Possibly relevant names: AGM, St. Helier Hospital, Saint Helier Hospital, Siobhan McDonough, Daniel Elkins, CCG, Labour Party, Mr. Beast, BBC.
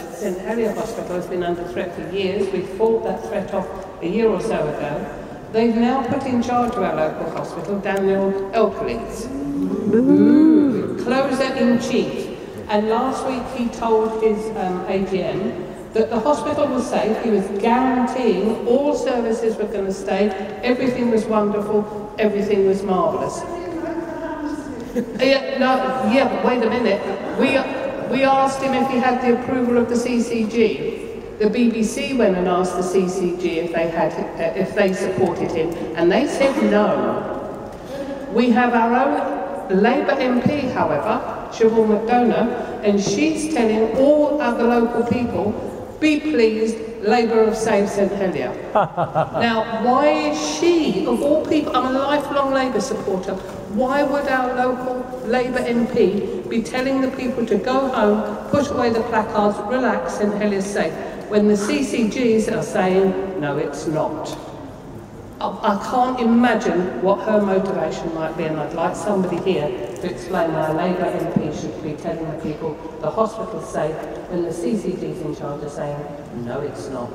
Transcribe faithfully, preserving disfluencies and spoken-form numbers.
at Saint Helier Hospital has been under threat for years. We fought that threat off a year or so ago. They've now put in charge of our local hospital Daniel Elkins, closer in chief. And last week he told his um, A G M that the hospital was safe, he was guaranteeing all services were going to stay, everything was wonderful, everything was marvellous. yeah, no, yeah, but wait a minute. We, we asked him if he had the approval of the C C G. The B B C went and asked the C C G if they, had, uh, if they supported him, and they said no. We have our own Labour M P, however, Siobhan McDonough, and she's telling all other local people, be pleased, Labour have saved Saint Helier. Now, why is she, of all people, I'm a lifelong Labour supporter, why would our local Labour M P be telling the people to go home, put away the placards, relax, Saint Helier's safe, when the C C Gs are saying, no, it's not? I can't imagine what her motivation might be, and I'd like somebody here to explain why a Labour M P should be telling the people the hospital's safe when the C C G's in charge are saying, no, it's not.